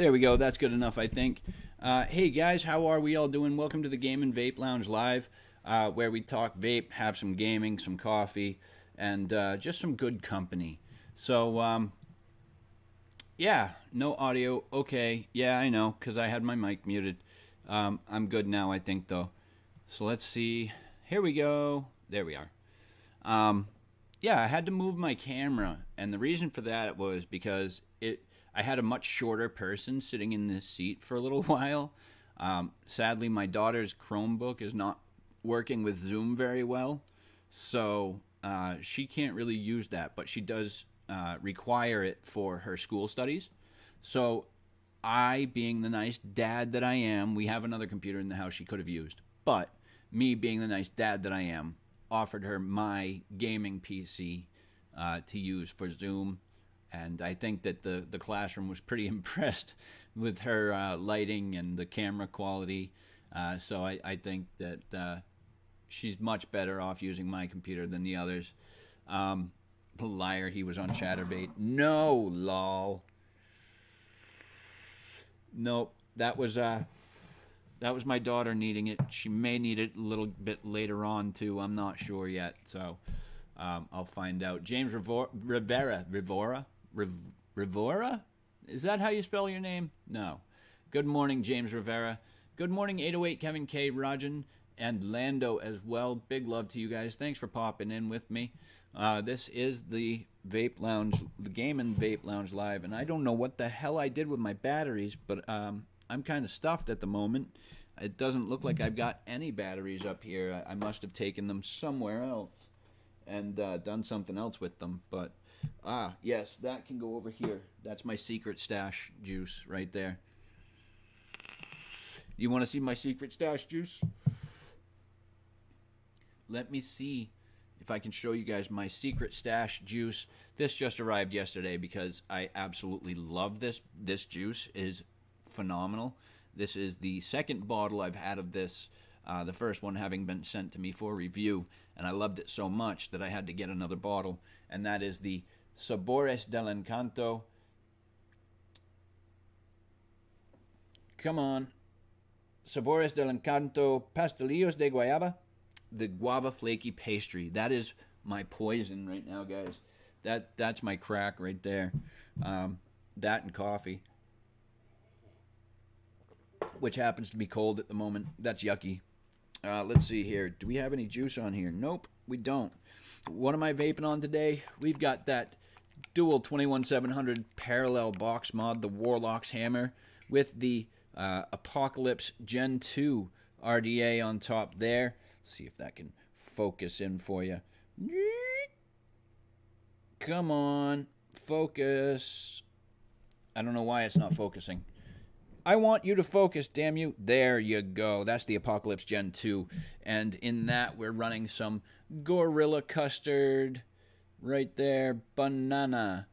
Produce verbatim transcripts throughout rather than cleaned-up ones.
There we go. That's good enough, I think. Uh, hey, guys. How are we all doing? Welcome to the Game and Vape Lounge Live, uh, where we talk vape, have some gaming, some coffee, and uh, just some good company. So, um, yeah. No audio. Okay. Yeah, I know, because I had my mic muted. Um, I'm good now, I think, though. So let's see. Here we go. There we are. Um, yeah, I had to move my camera, and the reason for that was because it I had a much shorter person sitting in this seat for a little while. Um, sadly, my daughter's Chromebook is not working with Zoom very well, so uh, she can't really use that, but she does uh, require it for her school studies. So I, being the nice dad that I am, we have another computer in the house she could have used, but me being the nice dad that I am, offered her my gaming P C uh, to use for Zoom, and I think that the, the classroom was pretty impressed with her uh, lighting and the camera quality, uh, so I, I think that uh, she's much better off using my computer than the others. Um, liar, he was on Chatterbait. No, lol. Nope, that was... Uh, That was my daughter needing it. She may need it a little bit later on, too. I'm not sure yet, so um, I'll find out. James Rivor Rivera. Rivora? Riv Rivora? Is that how you spell your name? No. Good morning, James Rivera. Good morning, eight oh eight, Kevin K, Rajan, and Lando as well. Big love to you guys. Thanks for popping in with me. Uh, this is the Vape Lounge, the Game and Vape Lounge Live, and I don't know what the hell I did with my batteries, but... Um, I'm kind of stuffed at the moment. It doesn't look like I've got any batteries up here. I must have taken them somewhere else and uh, done something else with them. But, ah, yes, that can go over here. That's my secret stash juice right there. You want to see my secret stash juice? Let me see if I can show you guys my secret stash juice. This just arrived yesterday because I absolutely love this. This juice is phenomenal. This is the second bottle I've had of this, uh, the first one having been sent to me for review, and I loved it so much that I had to get another bottle, and that is the Sabores del Encanto. Come on. Sabores del Encanto, Pastelillos de guayaba, the guava flaky pastry. That is my poison right now, guys. That, that's my crack right there. Um, that and coffee, which happens to be cold at the moment. That's yucky. Uh, let's see here. Do we have any juice on here? Nope, we don't. What am I vaping on today? We've got that dual twenty-one seven hundred parallel box mod, the Warlock's Hammer, with the uh, Apocalypse Gen two R D A on top there. Let's see if that can focus in for you. Come on, focus. I don't know why it's not focusing. I want you to focus, damn you. There you go. That's the Apocalypse Gen two. And in that, we're running some Gorilla Custard right there. Banana.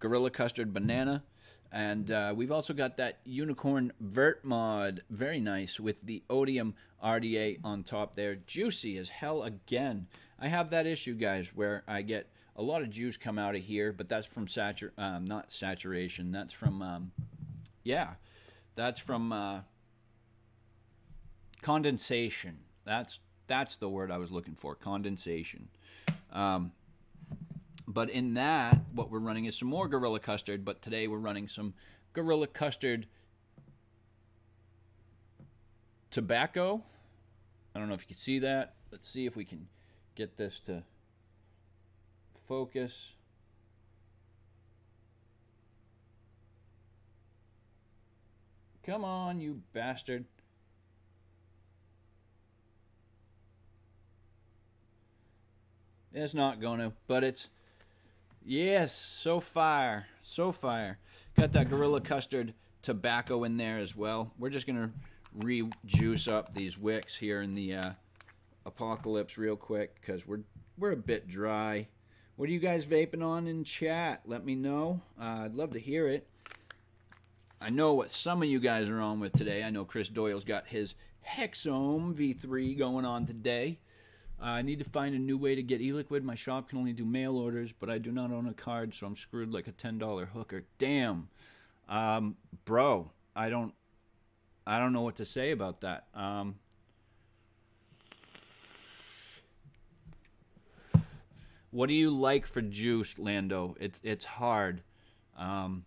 Gorilla Custard Banana. And uh, we've also got that Unicorn Vert Mod. Very nice with the Odium R D A on top there. Juicy as hell again. I have that issue, guys, where I get a lot of juice come out of here, but that's from satur um, not saturation. That's from, um, yeah. That's from uh, condensation. That's that's the word I was looking for, condensation. Um, but in that, what we're running is some more Gorilla Custard, but today we're running some Gorilla Custard tobacco. I don't know if you can see that. Let's see if we can get this to focus. Come on, you bastard. It's not gonna, but it's... Yes, so fire. So fire. Got that Gorilla Custard tobacco in there as well. We're just gonna re-juice up these wicks here in the uh, Apocalypse real quick, because we're, we're a bit dry. What are you guys vaping on in chat? Let me know. Uh, I'd love to hear it. I know what some of you guys are on with today. I know Chris Doyle's got his Hexohm V three going on today. Uh, I need to find a new way to get e-liquid. My shop can only do mail orders, but I do not own a card, so I'm screwed like a ten dollar hooker. Damn. Um, bro, I don't, I don't know what to say about that. Um, what do you like for juice, Lando? It's it's hard. Um,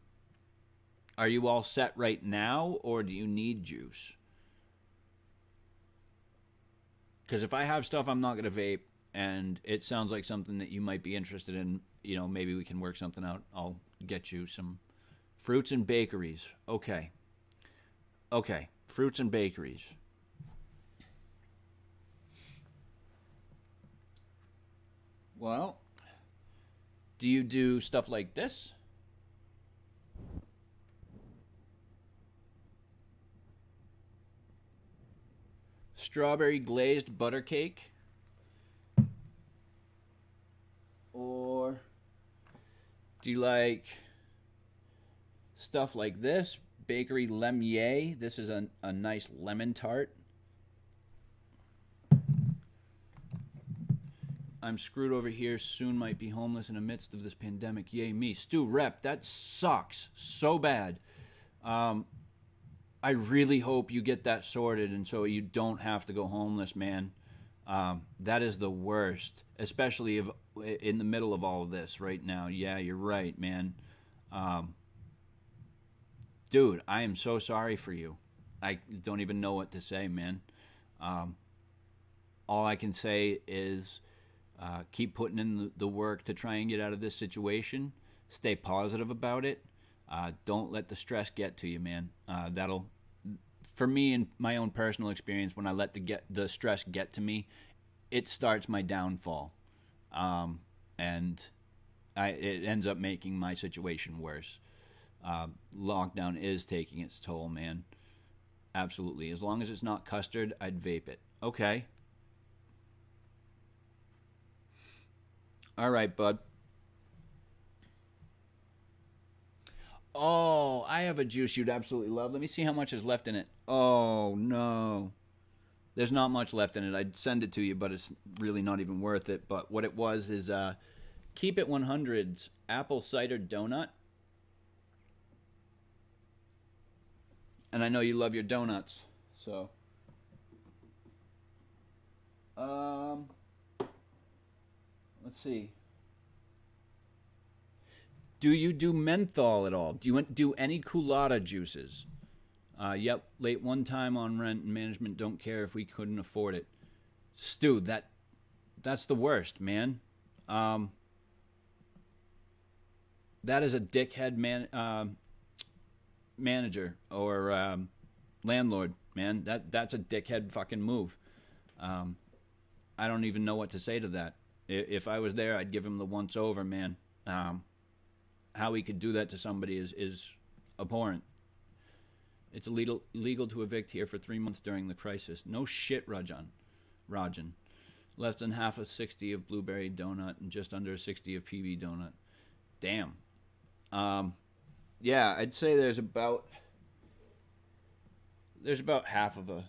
are you all set right now, or do you need juice? Because if I have stuff I'm not going to vape, and it sounds like something that you might be interested in, you know, maybe we can work something out. I'll get you some fruits and bakeries. Okay. Okay. Fruits and bakeries. Well, do you do stuff like this? Strawberry glazed butter cake, or do you like stuff like this? Bakery Lemier. This is a, a nice lemon tart. I'm screwed over here. Soon might be homeless in the midst of this pandemic. Yay me. Stu Rep, that sucks so bad. Um, I really hope you get that sorted and so you don't have to go homeless, man. Um, that is the worst, especially if, in the middle of all of this right now. Yeah, you're right, man. Um, dude, I am so sorry for you. I don't even know what to say, man. Um, all I can say is uh, keep putting in the work to try and get out of this situation. Stay positive about it. Uh, don't let the stress get to you, man. Uh, that'll... For me, in my own personal experience, when I let the get the stress get to me, it starts my downfall, um, and I, it ends up making my situation worse. Uh, lockdown is taking its toll, man. Absolutely. As long as it's not custard, I'd vape it. Okay. All right, bud. Oh, I have a juice you'd absolutely love. Let me see how much is left in it. Oh, no. There's not much left in it. I'd send it to you, but it's really not even worth it. But what it was is uh, Keep It one hundred's Apple Cider Donut. And I know you love your donuts, so. Um, let's see. Do you do menthol at all? Do you do any culotta juices? Uh, yep, late one time on rent and management don't care if we couldn't afford it. Stu, that, that's the worst, man. Um, that is a dickhead man, uh, manager or um, landlord, man. That, that's a dickhead fucking move. Um, I don't even know what to say to that. If I was there, I'd give him the once over, man. Um, How he could do that to somebody is, is abhorrent. It's illegal, illegal to evict here for three months during the crisis. No shit, Rajan. Rajan. Less than half a sixty of blueberry donut and just under a sixty of P B donut. Damn. Um, yeah, I'd say there's about... There's about half of a...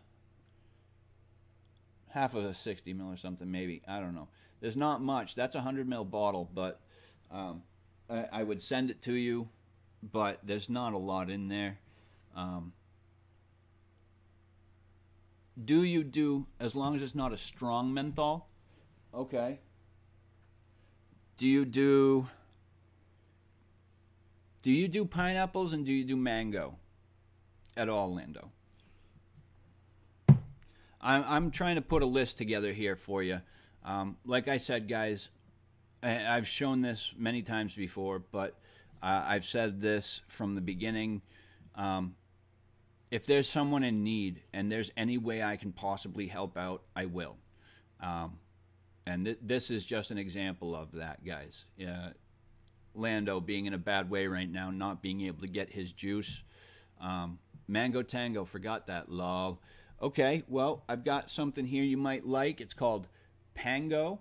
Half of a sixty mil or something, maybe. I don't know. There's not much. That's a one hundred mil bottle, but... Um, I would send it to you, but there's not a lot in there. Um, do you do, as long as it's not a strong menthol? Okay. Do you do, do you do pineapples and do you do mango at all, Lando? I'm, I'm trying to put a list together here for you. Um, like I said, guys, I've shown this many times before, but uh, I've said this from the beginning. Um, if there's someone in need and there's any way I can possibly help out, I will. Um, and th this is just an example of that, guys. Uh, Lando being in a bad way right now, not being able to get his juice. Um, Mango Tango, forgot that, lol. Okay, well, I've got something here you might like. It's called Pango.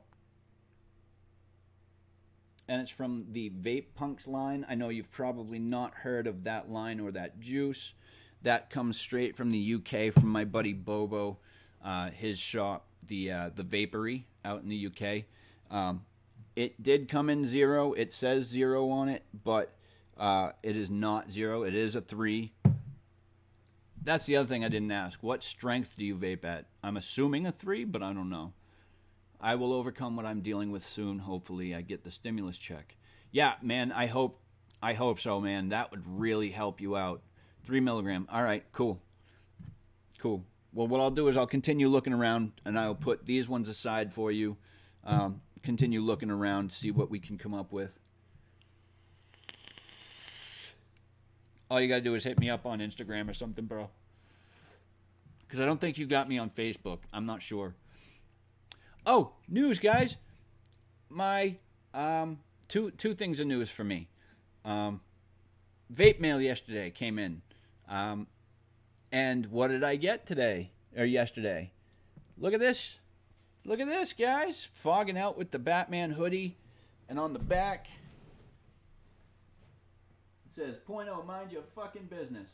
And it's from the Vape Punks line. I know you've probably not heard of that line or that juice. That comes straight from the U K, from my buddy Bobo, uh, his shop, the uh, the Vapory, out in the U K. Um, it did come in zero. It says zero on it, but uh, it is not zero. It is a three. That's the other thing I didn't ask. What strength do you vape at? I'm assuming a three, but I don't know. I will overcome what I'm dealing with soon. Hopefully I get the stimulus check. Yeah, man, I hope I hope so, man. That would really help you out. Three milligram. All right, cool. Cool. Well, what I'll do is I'll continue looking around, and I'll put these ones aside for you. Um, continue looking around, see what we can come up with. All you got to do is hit me up on Instagram or something, bro. Because I don't think you got me on Facebook. I'm not sure. Oh, news, guys. My um, two, two things of news for me. Um, vape mail yesterday came in. Um, and what did I get today? Or yesterday? Look at this. Look at this, guys. Fogging out with the Batman hoodie. And on the back... says, point oh, mind your fucking business.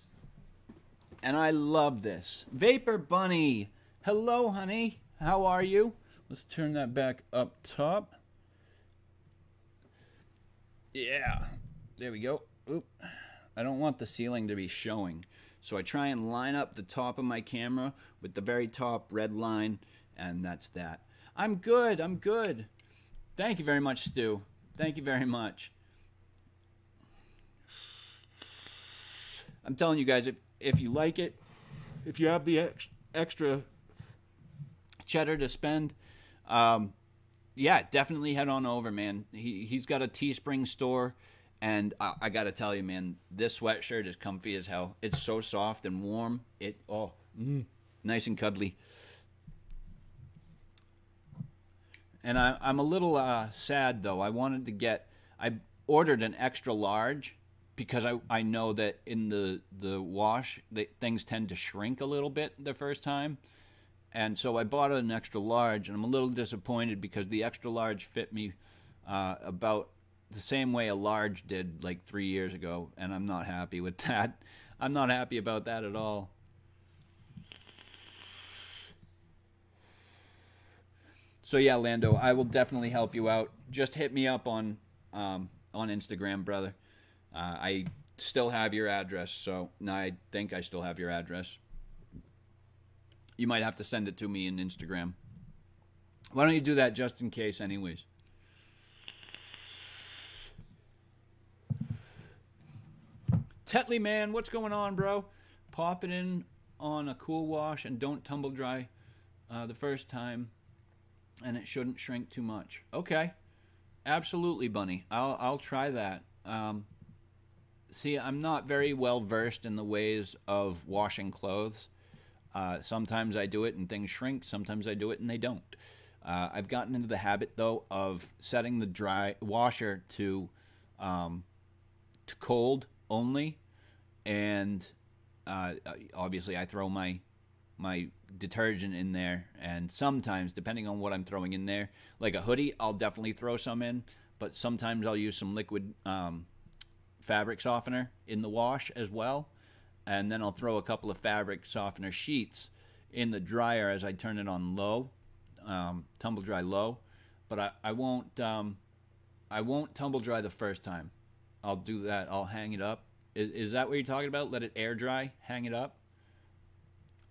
And I love this. Vapor Bunny. Hello, honey. How are you? Let's turn that back up top. Yeah. There we go. Oop. I don't want the ceiling to be showing. So I try and line up the top of my camera with the very top red line. And that's that. I'm good. I'm good. Thank you very much, Stu. Thank you very much. I'm telling you guys, if, if you like it, if you have the ex extra cheddar to spend, um, yeah, definitely head on over, man. He, he's got a Teespring store, and I, I got to tell you, man, this sweatshirt is comfy as hell. It's so soft and warm. It oh, mm, nice and cuddly. And I, I'm a little uh, sad, though. I wanted to get – I ordered an extra large, because I, I know that in the, the wash, the, things tend to shrink a little bit the first time. And so I bought an extra large, and I'm a little disappointed because the extra large fit me uh, about the same way a large did like three years ago, and I'm not happy with that. I'm not happy about that at all. So yeah, Lando, I will definitely help you out. Just hit me up on, um, on Instagram, brother. Uh, I still have your address, so no, I think I still have your address. You might have to send it to me in Instagram. Why don't you do that just in case anyways? Tetley, man, what's going on, bro? Pop it in on a cool wash and don't tumble dry uh, the first time, and it shouldn't shrink too much. Okay. Absolutely, Bunny. I'll, I'll try that. Um... See, I'm not very well versed in the ways of washing clothes. Uh, sometimes I do it and things shrink. Sometimes I do it and they don't. Uh, I've gotten into the habit, though, of setting the dry washer to, um, to cold only. And uh, obviously I throw my, my detergent in there. And sometimes, depending on what I'm throwing in there, like a hoodie, I'll definitely throw some in. But sometimes I'll use some liquid... Um, fabric softener in the wash as well, and then I'll throw a couple of fabric softener sheets in the dryer as I turn it on low, um, tumble dry low, but I, I won't um, I won't tumble dry the first time. I'll do that. I'll hang it up. Is, is that what you're talking about? Let it air dry, hang it up.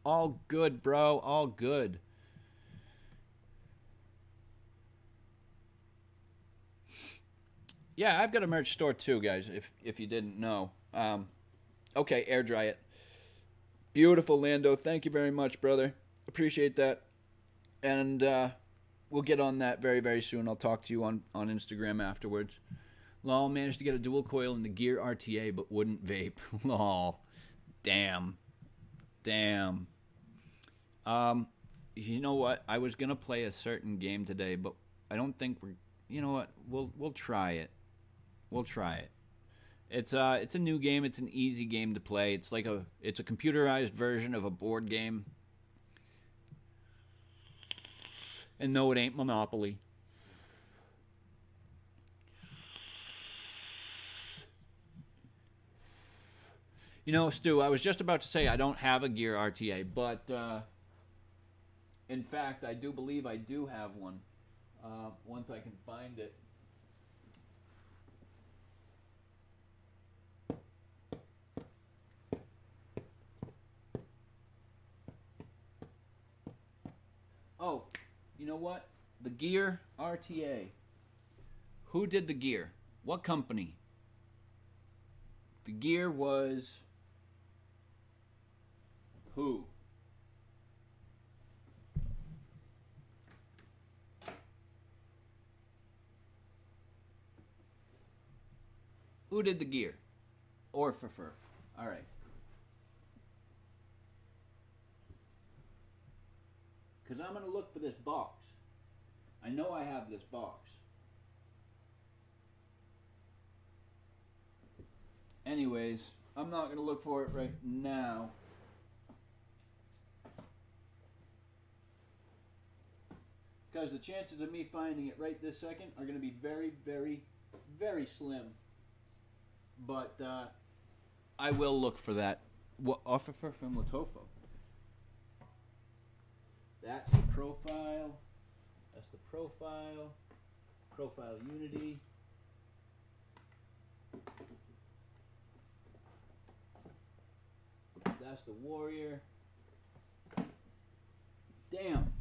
All good, bro. All good. Yeah, I've got a merch store too, guys, if if you didn't know. Um, okay, air dry it. Beautiful, Lando. Thank you very much, brother. Appreciate that. And uh, we'll get on that very, very soon. I'll talk to you on, on Instagram afterwards. Lol, managed to get a dual coil in the Gear R T A, but wouldn't vape. Lol. Damn. Damn. Um, you know what? I was going to play a certain game today, but I don't think we're... You know what? We'll, we'll try it. We'll try it. It's uh, it's a new game. It's an easy game to play. It's like a, it's a computerized version of a board game. And no, it ain't Monopoly. You know, Stu, I was just about to say I don't have a Gear R T A, but uh, in fact, I do believe I do have one. Uh, once I can find it. Oh, you know what? The Gear R T A. Who did the Gear? What company? The Gear was... who? Who did the Gear? Or Furfur. Alright. Because I'm going to look for this box. I know I have this box. Anyways, I'm not going to look for it right now. Because the chances of me finding it right this second are going to be very, very, very slim. But uh, I will look for that. What offer from Wotofo? That's the profile. That's the profile. Profile Unity. That's the Warrior. Damn.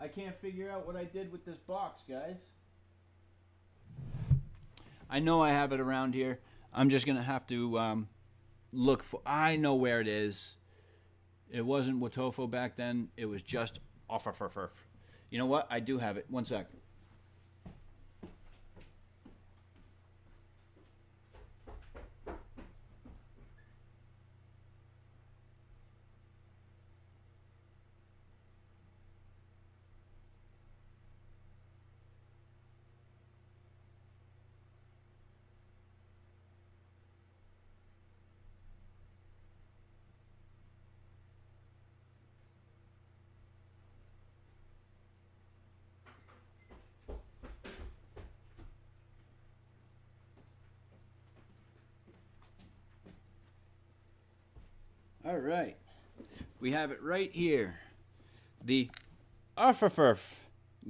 I can't figure out what I did with this box, guys. I know I have it around here. I'm just going to have to um, look for... I know where it is. It wasn't Wotofo back then. It was just Offerfurfurf. You know what? I do have it. One sec. All right, we have it right here. The Offerfurf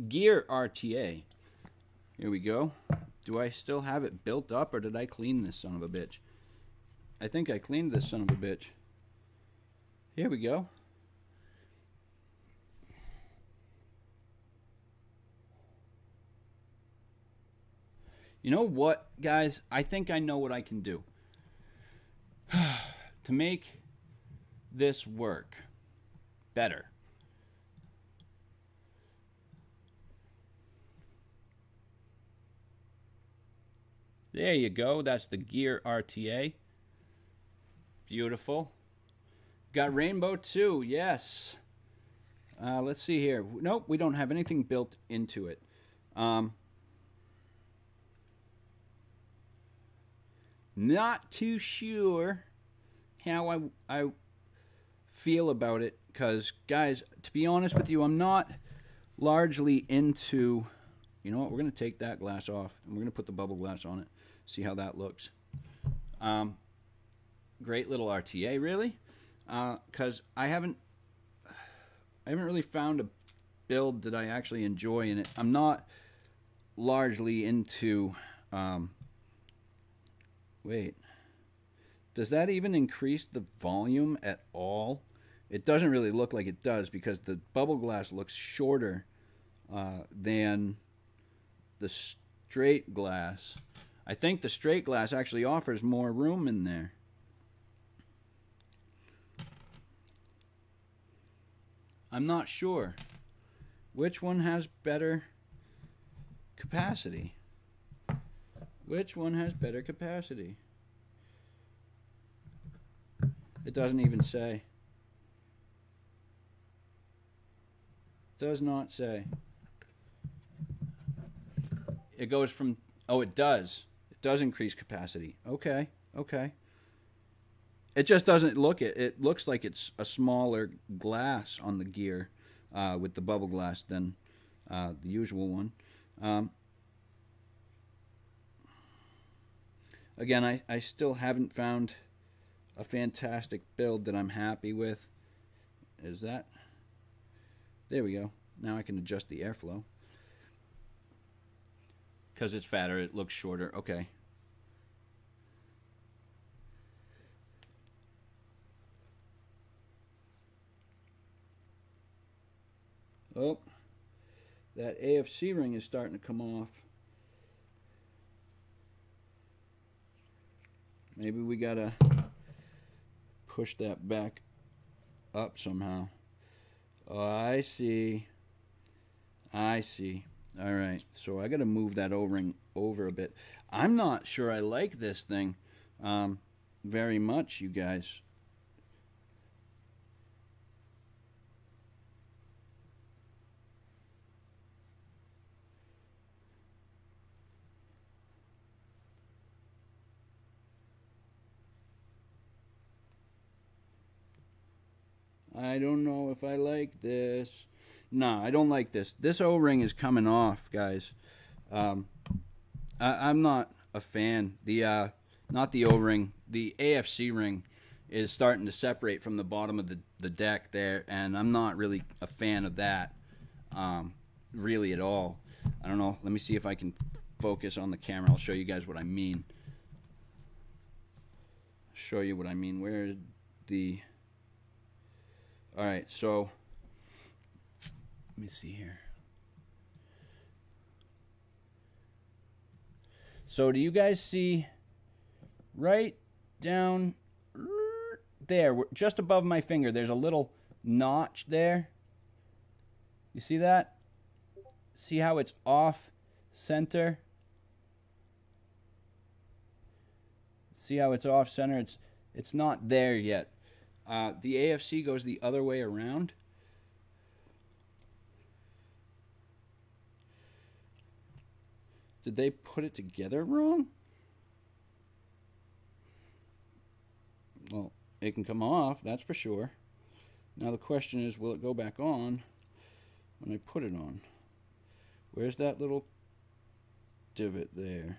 Gear R T A. Here we go. Do I still have it built up, or did I clean this son of a bitch? I think I cleaned this son of a bitch. Here we go. You know what, guys? I think I know what I can do. To make... this work better. There you go. That's the Gear R T A. Beautiful. Got Rainbow too. Yes. Uh, let's see here. Nope, we don't have anything built into it. Um, not too sure how I... I feel about it, because guys, to be honest with you, I'm not largely into, you know what, we're going to take that glass off and we're going to put the bubble glass on it, see how that looks. Um, great little R T A, really, because uh, I haven't I haven't really found a build that I actually enjoy in it. I'm not largely into um, wait, does that even increase the volume at all? It doesn't really look like it does, because the bubble glass looks shorter uh, than the straight glass. I think the straight glass actually offers more room in there. I'm not sure. Which one has better capacity? Which one has better capacity? It doesn't even say. Does not say. It goes from... oh, it does. It does increase capacity. Okay, okay. It just doesn't look it. It looks like it's a smaller glass on the Gear uh, with the bubble glass than uh, the usual one. Um, again, I, I still haven't found... a fantastic build that I'm happy with. Is that... there we go. Now I can adjust the airflow. Because it's fatter, it looks shorter. Okay. Oh, that A F C ring is starting to come off. Maybe we gotta push that back up somehow. Oh, I see. I see. All right, so I gotta move that O-ring over a bit. I'm not sure I like this thing um, very much, you guys. I don't know if I like this. No, I don't like this. This O-ring is coming off, guys. Um, I, I'm not a fan. The uh, not the O-ring. The A F C ring is starting to separate from the bottom of the, the deck there, and I'm not really a fan of that, um, really at all. I don't know. Let me see if I can focus on the camera. I'll show you guys what I mean. Show you what I mean. Where's the... All right, so let me see here. So do you guys see right down there, just above my finger, there's a little notch there? You see that? See how it's off center? See how it's off center? It's it's not there yet. Uh, the A F C goes the other way around. Did they put it together wrong? Well, it can come off, that's for sure. Now the question is, will it go back on when I put it on? Where's that little divot there?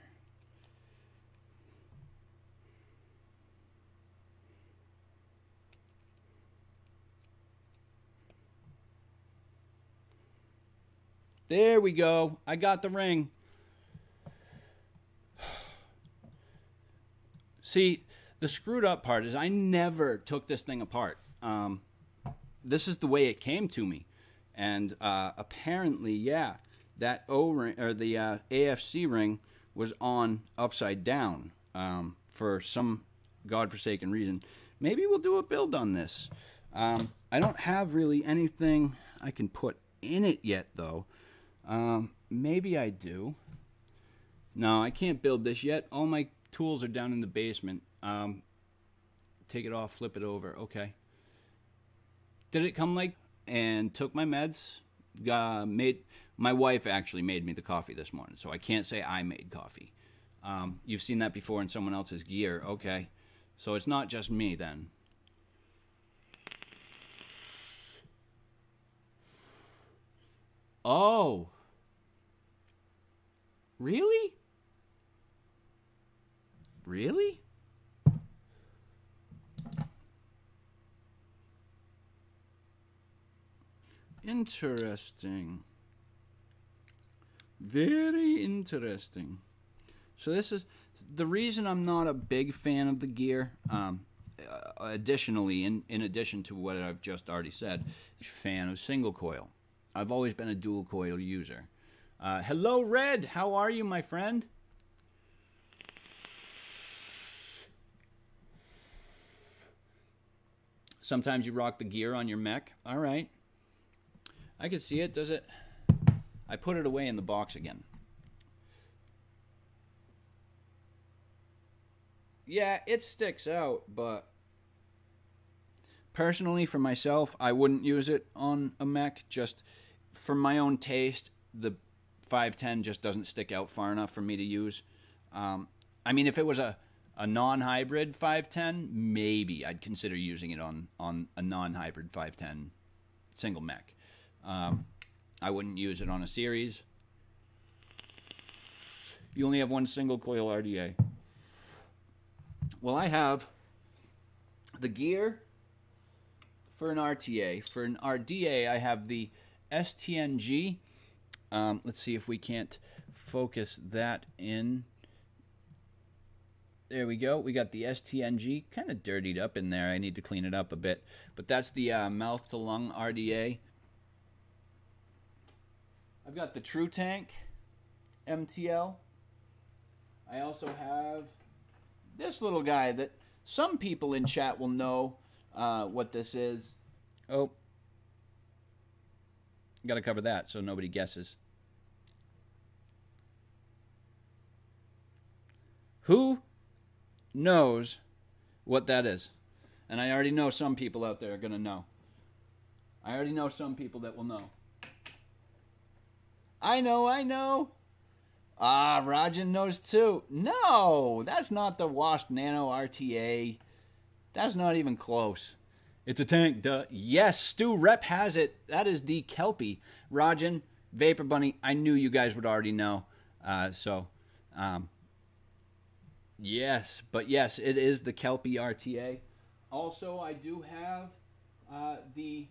There we go. I got the ring. See, the screwed up part is I never took this thing apart. Um, this is the way it came to me. And uh, apparently, yeah, that O-ring or the uh, A F C ring was on upside down um, for some godforsaken reason. Maybe we'll do a build on this. Um, I don't have really anything I can put in it yet, though. Um, maybe I do. No, I can't build this yet. All my tools are down in the basement. Um, take it off, flip it over. Okay. Did it come like, and took my meds? Uh, made, my wife actually made me the coffee this morning, so I can't say I made coffee. Um, you've seen that before in someone else's gear. Okay. So it's not just me then. Oh. Really? Really? Interesting. Very interesting. So this is the reason I'm not a big fan of the gear. Um, additionally, in, in addition to what I've just already said, fan of single coil. I've always been a dual coil user. Uh, hello, Red. How are you, my friend? Sometimes you rock the gear on your mech. All right. I can see it. Does it? I put it away in the box again. Yeah, it sticks out, but personally for myself, I wouldn't use it on a mech. Just for my own taste, the five ten just doesn't stick out far enough for me to use. Um, I mean, if it was a, a non-hybrid five ten, maybe I'd consider using it on, on a non-hybrid five ten single mech. Um, I wouldn't use it on a series. You only have one single coil R D A. Well, I have the gear for an R T A. For an R D A, I have the S T N G. Um, let's see if we can't focus that in. There we go. We got the S T N G kind of dirtied up in there. I need to clean it up a bit. But that's the uh, mouth-to-lung R D A. I've got the TrueTank M T L. I also have this little guy that some people in chat will know uh, what this is. Oh. Got to cover that so nobody guesses. Who knows what that is? And I already know some people out there are going to know. I already know some people that will know. I know, I know. Ah, Rajan knows too. No, that's not the Wasp Nano R T A. That's not even close. It's a tank, duh. Yes, Stu Rep has it. That is the Kelpie. Rajan, Vapor Bunny, I knew you guys would already know. Uh, so, um, yes. But yes, it is the Kelpie R T A. Also, I do have uh, the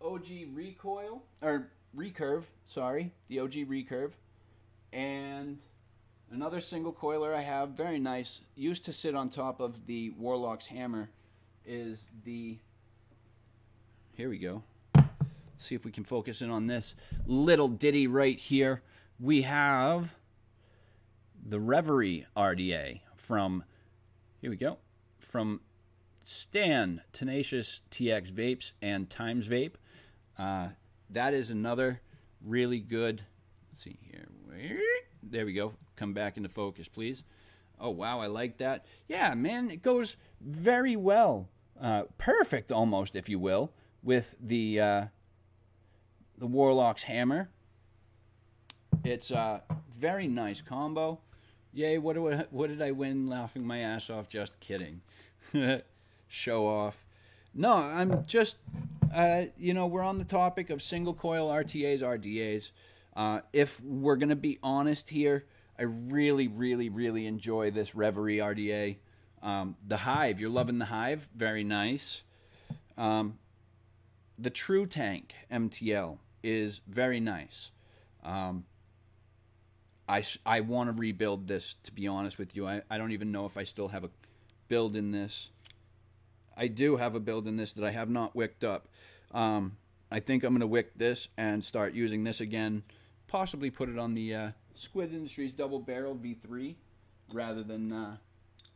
O G Recoil, or Recurve, sorry. The O G Recurve. And another single coiler I have, very nice, used to sit on top of the Warlock's Hammer, is the, here we go, let's see if we can focus in on this little ditty right here. We have the Reverie R D A from, here we go, from Stan, Tenacious T X Vapes and Times Vape. Uh, that is another really good, let's see here, there we go, come back into focus please. Oh wow, I like that. Yeah man, it goes very well, uh, perfect almost if you will, with the uh, the Warlock's Hammer. It's a very nice combo. Yay, what, do I, what did I win laughing my ass off? Just kidding. Show off. No, I'm just, uh, you know, we're on the topic of single coil R T As, R D As. Uh, if we're going to be honest here, I really, really, really enjoy this Reverie R D A. Um, the Hive, you're loving the Hive. Very nice. Um, the TrueTank M T L is very nice. Um, I, I want to rebuild this, to be honest with you. I, I don't even know if I still have a build in this. I do have a build in this that I have not wicked up. Um, I think I'm going to wick this and start using this again. Possibly put it on the uh, Squid Industries Double Barrel V three rather than, uh,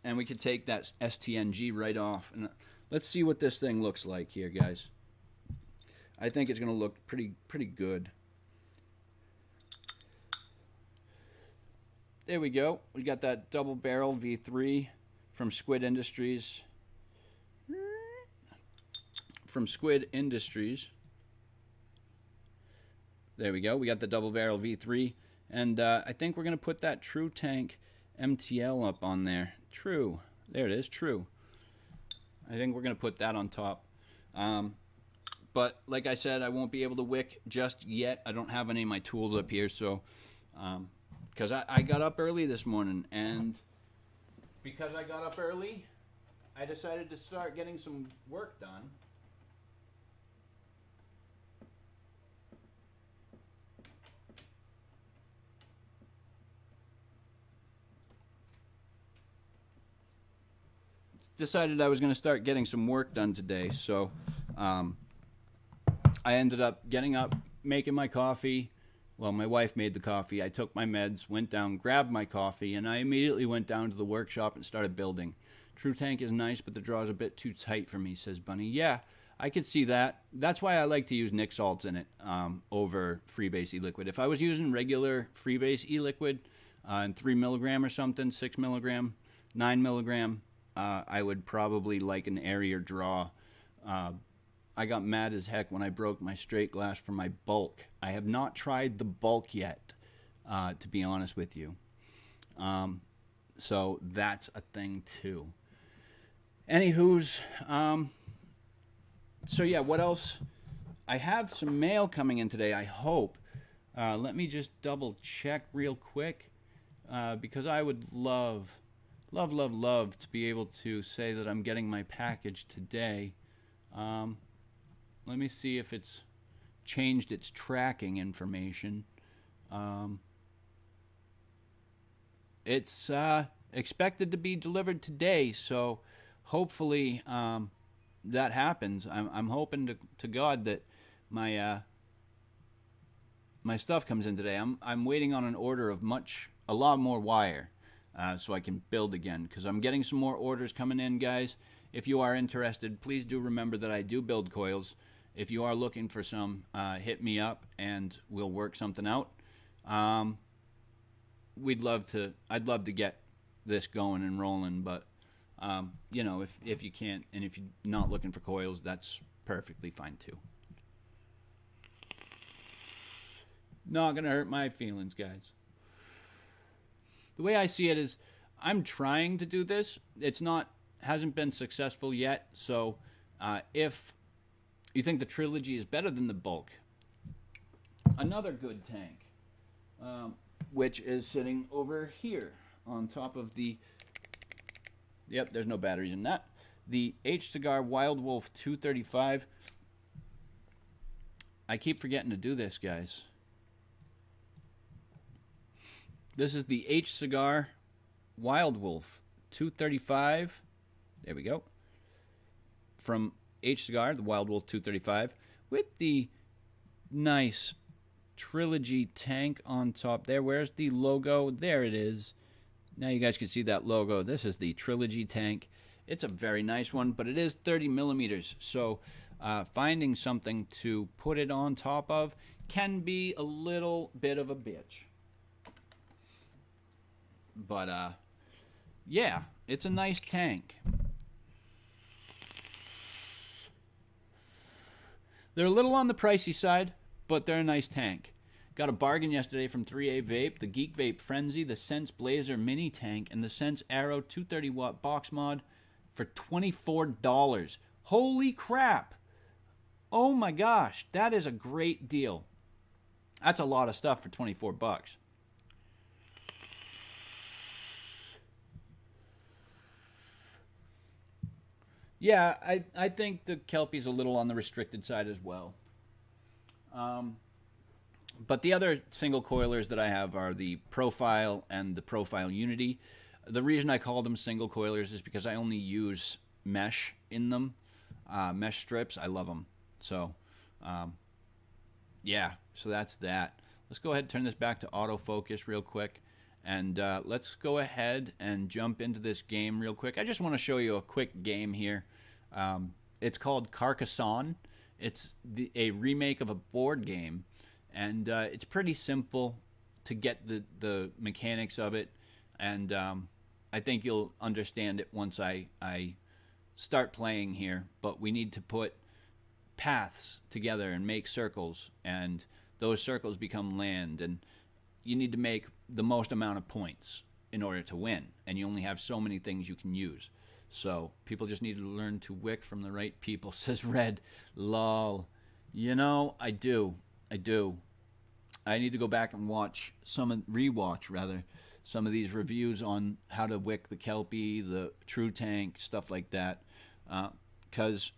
and we could take that S T N G right off. And let's see what this thing looks like here, guys. I think it's going to look pretty, pretty good. There we go. We got that Double Barrel V three from Squid Industries. From Squid Industries. There we go. We got the Double Barrel V three. And uh, I think we're going to put that TrueTank M T L up on there. True. There it is. True. I think we're going to put that on top. Um, but like I said, I won't be able to wick just yet. I don't have any of my tools up here. So, um, because I, I got up early this morning. And because I got up early, I decided to start getting some work done. Decided I was going to start getting some work done today, so um, I ended up getting up, making my coffee. Well, my wife made the coffee. I took my meds, went down, grabbed my coffee, and I immediately went down to the workshop and started building. TrueTank is nice, but the draw's a bit too tight for me, says Bunny. Yeah, I could see that. That's why I like to use Nick salts in it um, over Freebase e-liquid. If I was using regular Freebase e-liquid uh, in three milligram or something, six milligram, nine milligram. Uh, I would probably like an airier draw. Uh, I got mad as heck when I broke my straight glass for my bulk. I have not tried the bulk yet, uh, to be honest with you. Um, so that's a thing too. Anywho's, um, so yeah, what else? I have some mail coming in today, I hope. Uh, let me just double check real quick uh, because I would love... Love, love, love to be able to say that I'm getting my package today. Um, let me see if it's changed its tracking information. Um, it's uh, expected to be delivered today, so hopefully um, that happens. I'm, I'm hoping to, to God that my uh, my stuff comes in today, I'm, I'm waiting on an order of much, a lot more wire, uh, so I can build again, because I'm getting some more orders coming in, guys. If you are interested, please do remember that I do build coils. If you are looking for some, uh, hit me up and we'll work something out. Um, we'd love to, I'd love to get this going and rolling, but, um, you know, if, if you can't, and if you're not looking for coils, that's perfectly fine too. Not gonna hurt my feelings, guys. The way I see it is, I'm trying to do this. It's not, hasn't been successful yet. So uh, if you think the Trilogy is better than the bulk, another good tank, um, which is sitting over here on top of the, yep, there's no batteries in that. The Hcigar Wildwolf two thirty-five. I keep forgetting to do this, guys. This is the Hcigar Wildwolf two thirty-five. There we go. From Hcigar, the Wildwolf two thirty-five, with the nice Trilogy tank on top there. Where's the logo? There it is. Now you guys can see that logo. This is the Trilogy tank. It's a very nice one, but it is thirty millimeters. So uh, finding something to put it on top of can be a little bit of a bitch. But, uh, yeah, it's a nice tank. They're a little on the pricey side, but they're a nice tank. Got a bargain yesterday from three A Vape, the Geek Vape Frenzy, the Sense Blazer Mini Tank, and the Sense Arrow two thirty watt box mod for twenty-four dollars. Holy crap! Oh my gosh, that is a great deal. That's a lot of stuff for twenty-four bucks. Yeah, I, I think the Kelpie's a little on the restricted side as well. Um, but the other single coilers that I have are the Profile and the Profile Unity. The reason I call them single coilers is because I only use mesh in them. Uh, mesh strips, I love them. So, um, yeah, so that's that. Let's go ahead and turn this back to autofocus real quick. And uh, let's go ahead and jump into this game real quick. I just want to show you a quick game here. Um, it's called Carcassonne. It's the, a remake of a board game. And uh, it's pretty simple to get the, the mechanics of it. And um, I think you'll understand it once I, I start playing here. But we need to put paths together and make circles. And those circles become land. And you need to make the most amount of points in order to win, and you only have so many things you can use. So people just need to learn to wick from the right people, says Red. Lol. You know, I do. I do. I need to go back and watch some, rewatch rather, some of these reviews on how to wick the Kelpie, the True Tank, stuff like that, because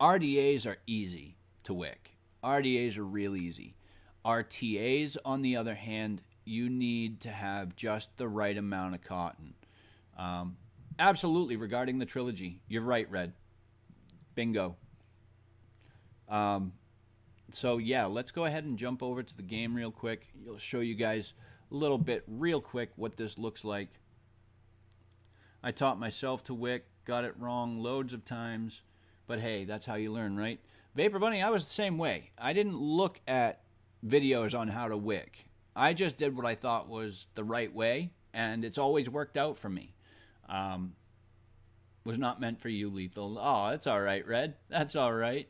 uh, R D As are easy to wick. R D As are real easy. R T As, on the other hand, you need to have just the right amount of cotton. Um, absolutely, regarding the Trilogy, you're right, Red. Bingo. Um, so, yeah, let's go ahead and jump over to the game real quick. I'll show you guys a little bit real quick what this looks like. I taught myself to wick, got it wrong loads of times, but hey, that's how you learn, right? Vapor Bunny, I was the same way. I didn't look at videos on how to wick. I just did what I thought was the right way, and it's always worked out for me. Um, was not meant for you, Lethal. Oh, that's all right, Red. That's all right.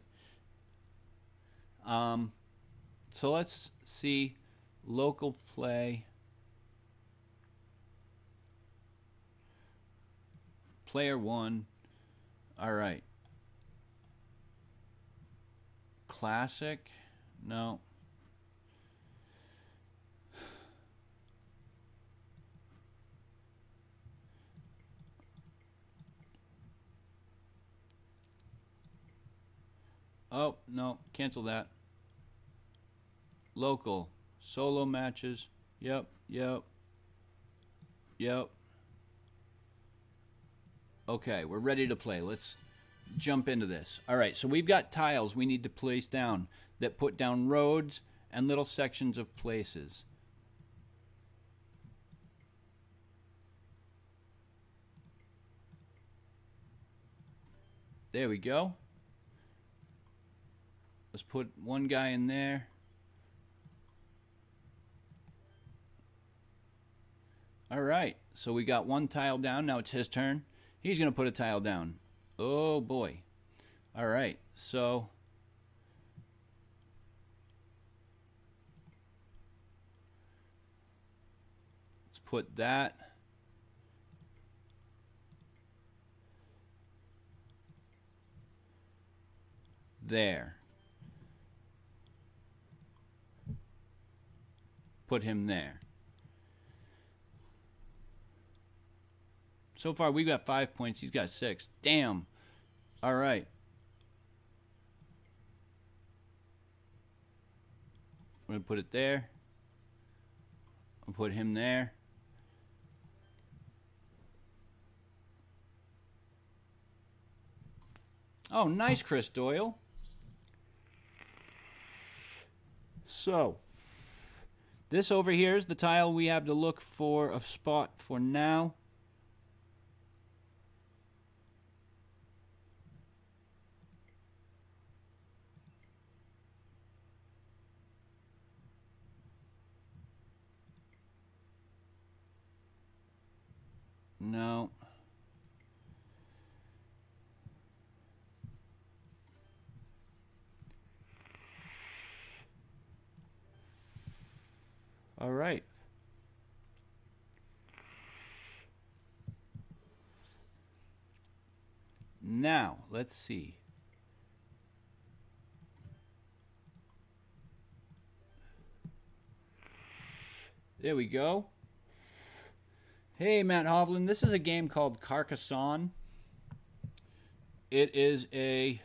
Um, so let's see. Local play. Player one. All right. Classic. No. Oh, no, cancel that. Local. Solo matches. Yep, yep. Yep. Okay, we're ready to play. Let's jump into this. All right, so we've got tiles we need to place down that put down roads and little sections of places. There we go. Let's put one guy in there. All right, so we got one tile down. Now it's his turn. He's going to put a tile down. Oh, boy. All right, so let's put that. There. Put him there. So far, we've got five points. He's got six. Damn. All right. I'm going to put it there. I'll put him there. Oh, nice, Chris Doyle. So, this over here is the tile we have to look for a spot for now. No. All right. Now, let's see. There we go. Hey, Matt Hovland. This is a game called Carcassonne. It is a...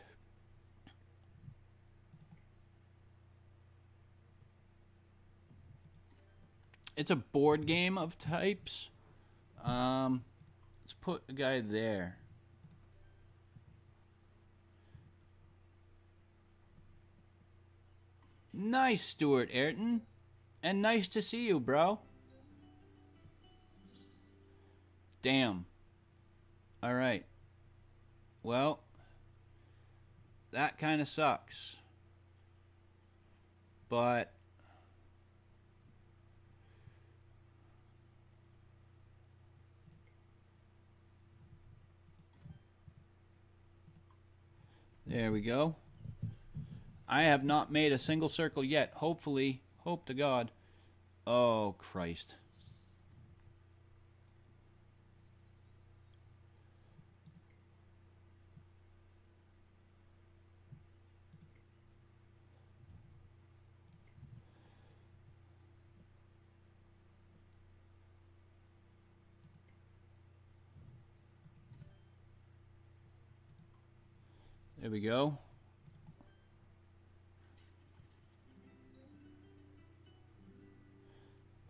It's a board game of types. Um, let's put a guy there. Nice, Stuart Ayrton. And nice to see you, bro. Damn. All right. Well, that kind of sucks. But there we go. I have not made a single circle yet. Hopefully, hope to God. Oh, Christ. There we go.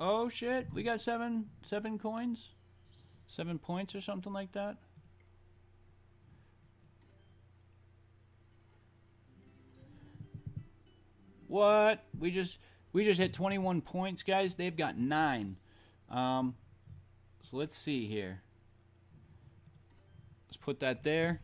Oh shit, we got seven, seven coins? Seven points or something like that? What? We just, we just hit twenty-one points, guys. They've got nine. Um, so let's see here. Let's put that there.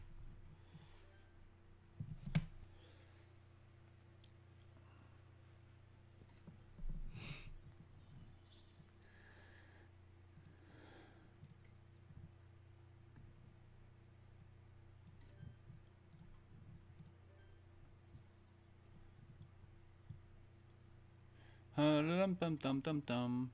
Uh, dum, dum, dum, dum, dum.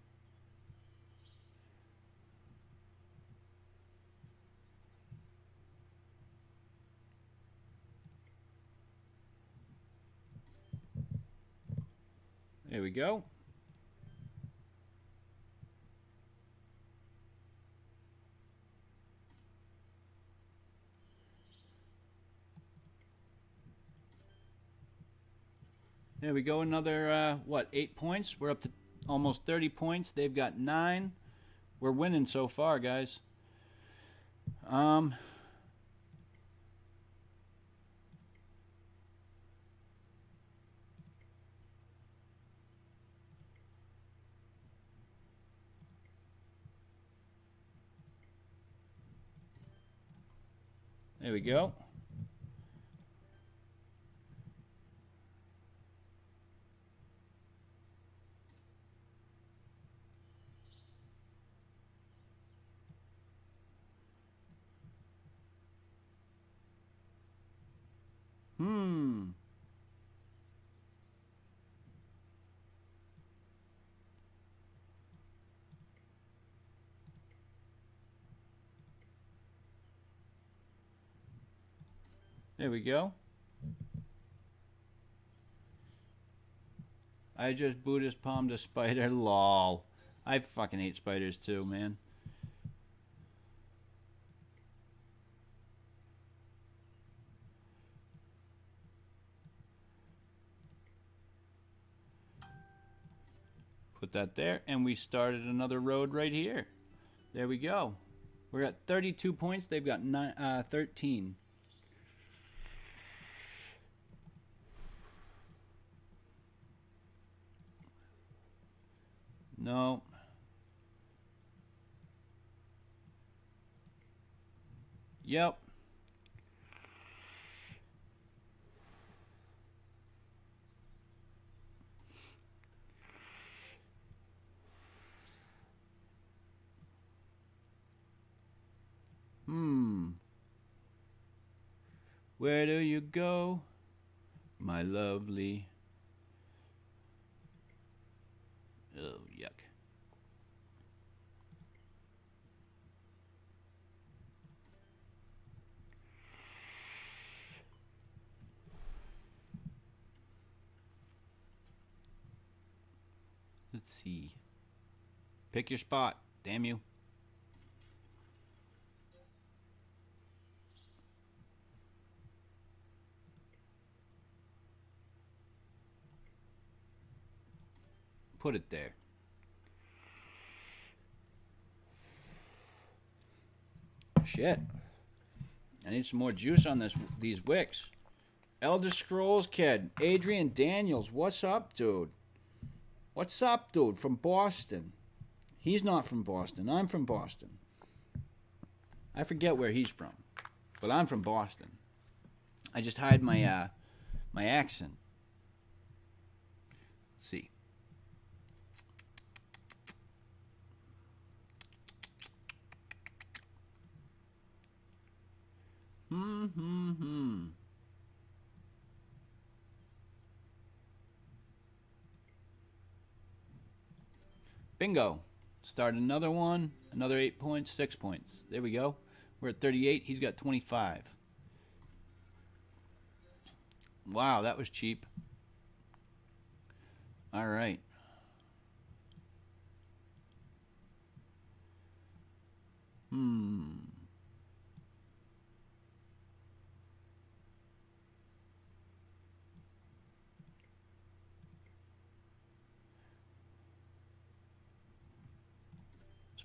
There we go. There we go, another, uh, what, eight points? We're up to almost thirty points. They've got nine. We're winning so far, guys. Um, There we go. Hmm. There we go. I just Buddhist palmed a spider. Lol. I fucking hate spiders too, man. Put that there, and we started another road right here. There we go. We're at thirty-two points. They've got nine, uh, thirteen. No. Yep. Hmm. Where do you go, my lovely? Oh, yuck. Let's see. Pick your spot, damn you. Put it there. Shit. I need some more juice on this these wicks. Elder Scrolls Kid. Adrian Daniels. What's up, dude? What's up, dude? From Boston. He's not from Boston. I'm from Boston. I forget where he's from. But I'm from Boston. I just hide my, uh, my accent. Let's see. Hmm, hmm, hmm. Bingo. Start another one. Another eight points, six points. There we go. We're at thirty-eight. He's got twenty-five. Wow, that was cheap. All right. Hmm.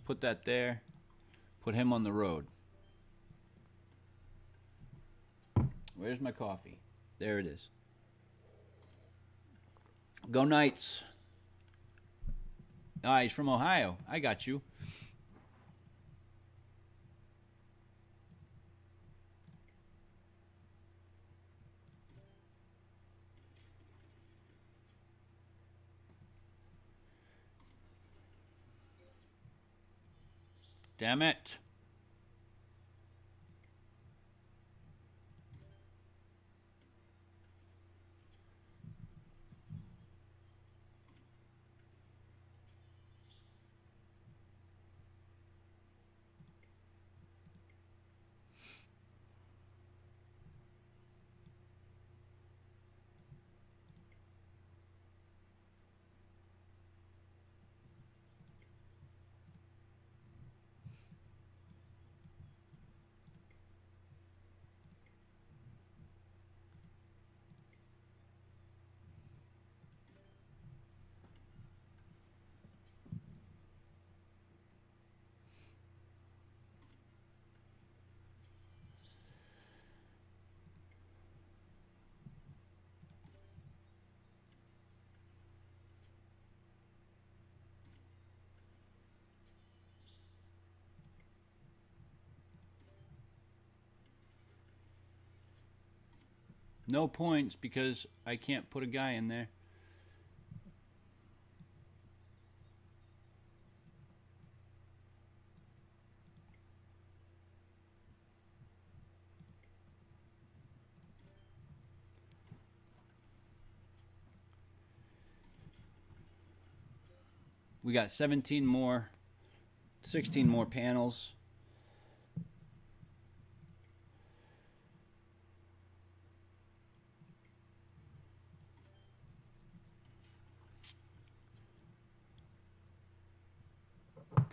Put that there. Put him on the road. Where's my coffee? There it is. Go Knights. Ah, he's from Ohio. I got you. Damn it. No points because I can't put a guy in there. We got seventeen more, sixteen more panels.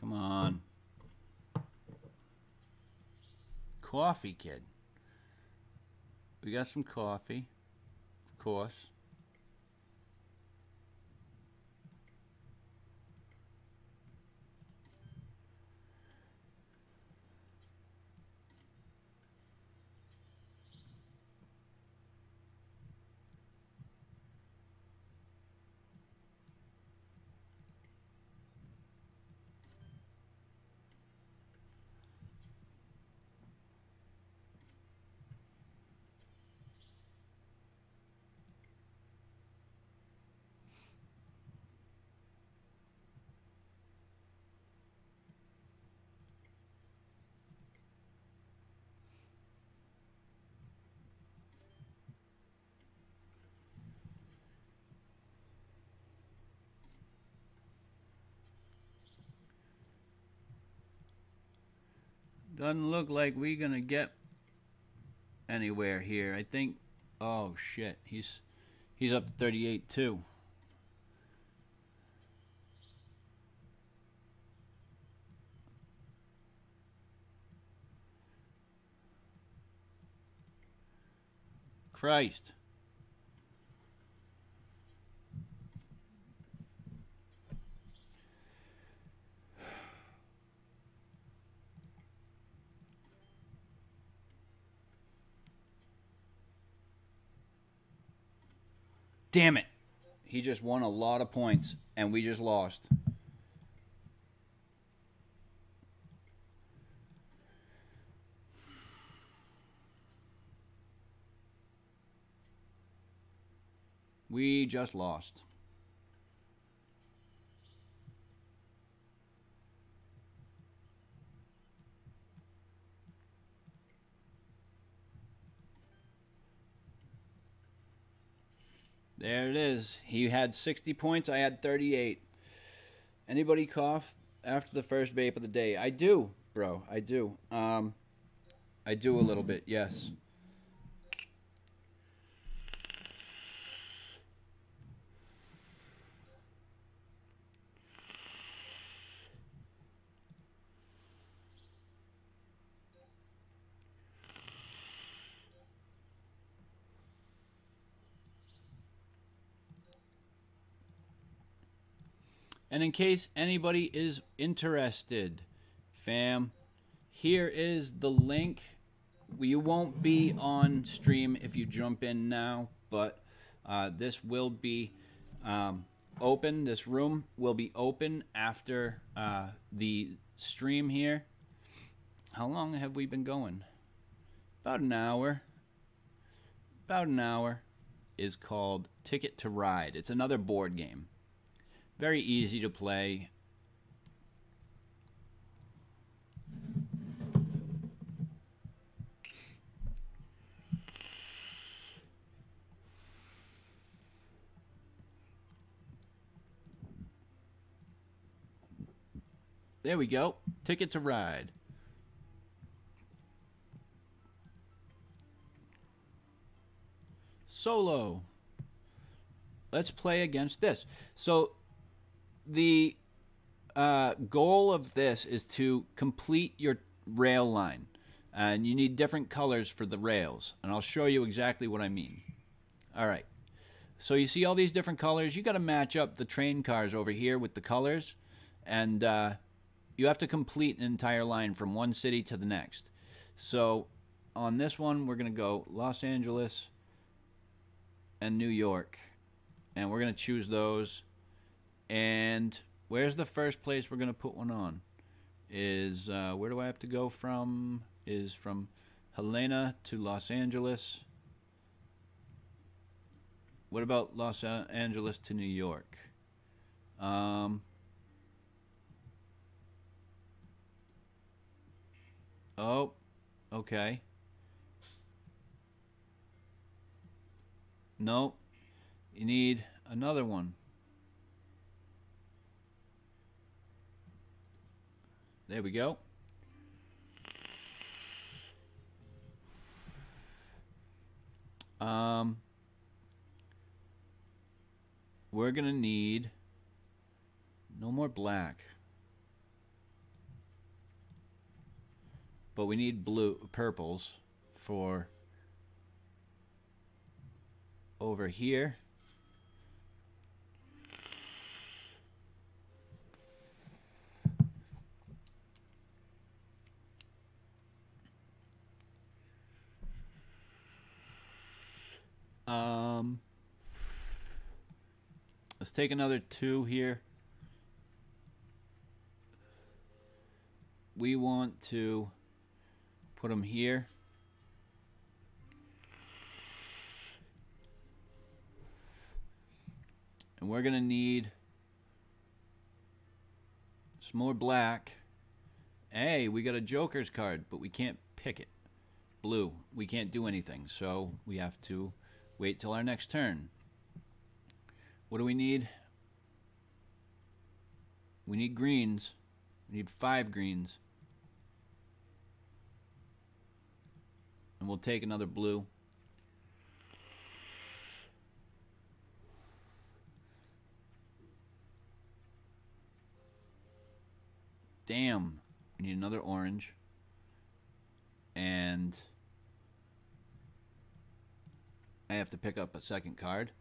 Come on. Coffee, kid. We got some coffee, of course. Doesn't look like we're gonna get anywhere here. I think. Oh shit, he's he's up to thirty-eight too. Christ. Damn it. He just won a lot of points, and we just lost. We just lost. There it is. He had sixty points. I had thirty-eight. Anybody cough after the first vape of the day? I do, bro. I do. Um, I do a little bit, yes. And in case anybody is interested, fam, here is the link. You won't be on stream if you jump in now, but uh, this will be um, open. This room will be open after uh, the stream here. How long have we been going? About an hour. About an hour. Is called Ticket to Ride. It's another board game. Very easy to play. There we go. Ticket to Ride. Solo. Let's play against this. So the uh, goal of this is to complete your rail line, uh, and you need different colors for the rails, and I'll show you exactly what I mean. All right, so you see all these different colors. You got to match up the train cars over here with the colors, and uh, you have to complete an entire line from one city to the next. So on this one, we're going to go Los Angeles and New York, and we're going to choose those. And where's the first place we're going to put one on? Is, uh, where do I have to go from? Is from Helena to Los Angeles. What about Los Angeles to New York? Um, oh, okay. No, you need another one. There we go. Um, we're gonna need no more black, but we need blue, purples for over here. Um, let's take another two here. We want to put them here. And we're going to need some more black. Hey, we got a Joker's card, but we can't pick it. Blue. We can't do anything, so we have to wait till our next turn. What do we need? We need greens. We need five greens. And we'll take another blue. Damn. We need another orange. And I have to pick up a second card.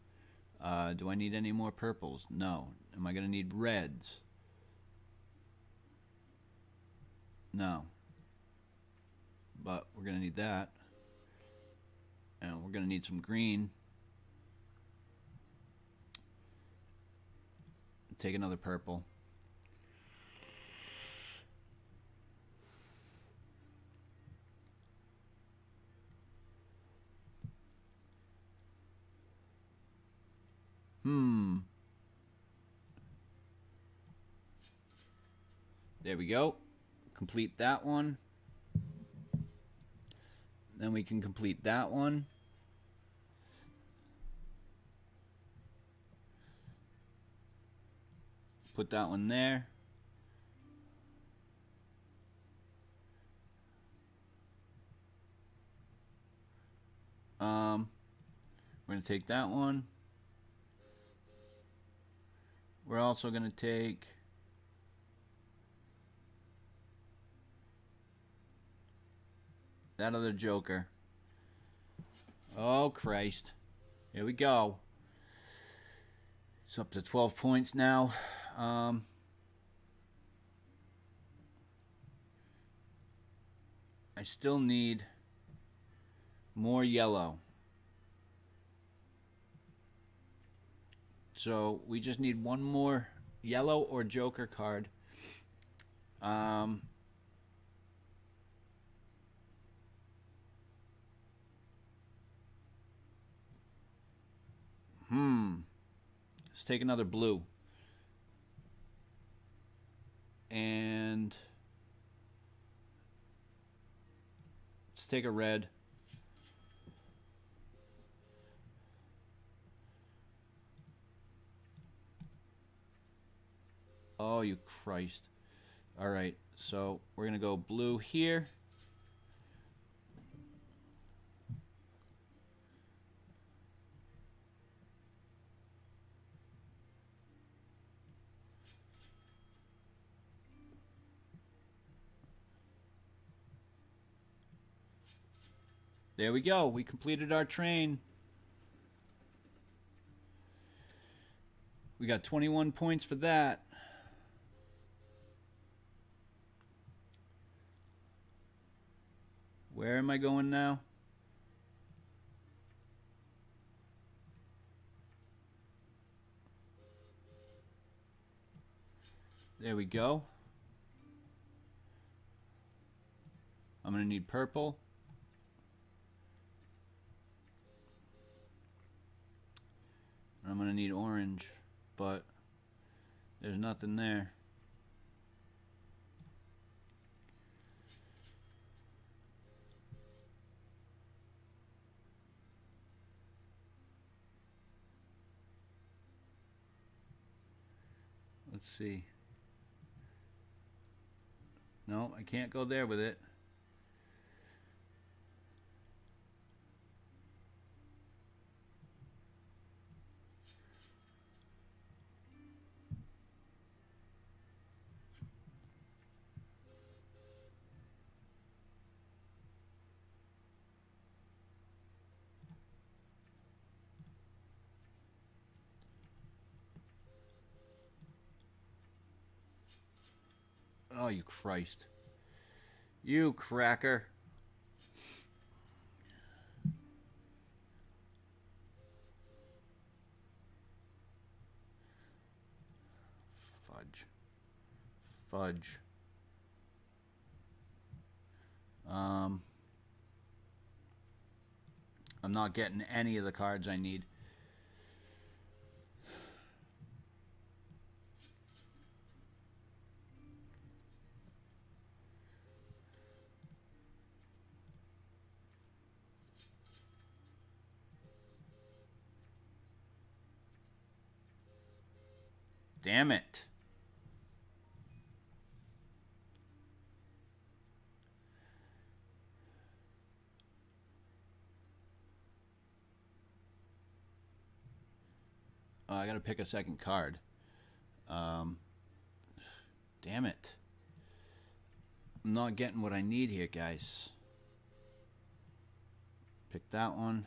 Uh, do I need any more purples? No. Am I going to need reds? No. But we're going to need that. And we're going to need some green. Take another purple. Hmm. There we go. Complete that one. Then we can complete that one. Put that one there. Um, we're going to take that one. We're also going to take that other Joker. Oh, Christ. Here we go. It's up to twelve points now. Um, I still need more yellow. So we just need one more yellow or Joker card. Um, hmm. Let's take another blue. And let's take a red. Oh, you Christ. All right, so we're going to go blue here. There we go. We completed our train. We got twenty-one points for that. Where am I going now? There we go. I'm going to need purple. need orange, but there's nothing there. Let's see. No, I can't go there with it. Oh, you Christ. You cracker. Fudge. Fudge. Um, I'm not getting any of the cards I need. Damn it. Oh, I gotta pick a second card. Um, damn it. I'm not getting what I need here, guys. Pick that one.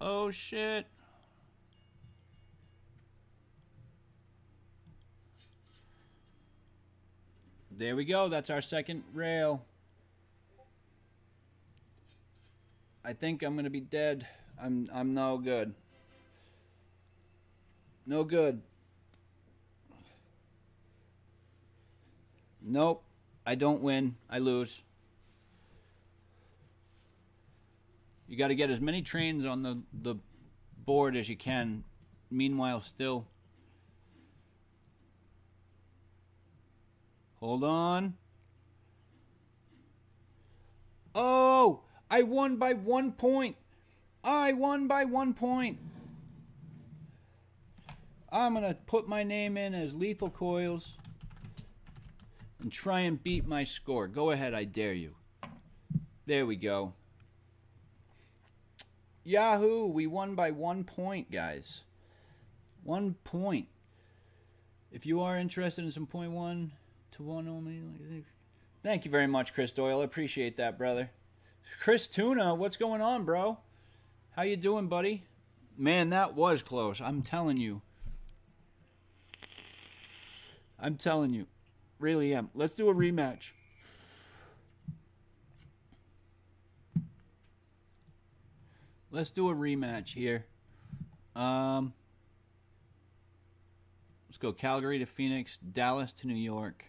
Oh, shit. There we go. That's our second rail. I think I'm gonna be dead. I'm I'm no good. No good. Nope. I don't win. I lose. You got to get as many trains on the the board as you can. Meanwhile, still. Hold on. Oh, I won by one point. I won by one point. I'm going to put my name in as Lethal Coilz and try and beat my score. Go ahead, I dare you. There we go. Yahoo, we won by one point, guys. One point. If you are interested in some point one... to one only. Thank you very much, Chris Doyle. I appreciate that, brother. Chris Tuna, what's going on, bro? How you doing, buddy? Man, that was close. I'm telling you. I'm telling you. Really am. Let's do a rematch. Let's do a rematch here. Um, let's go Calgary to Phoenix, Dallas to New York.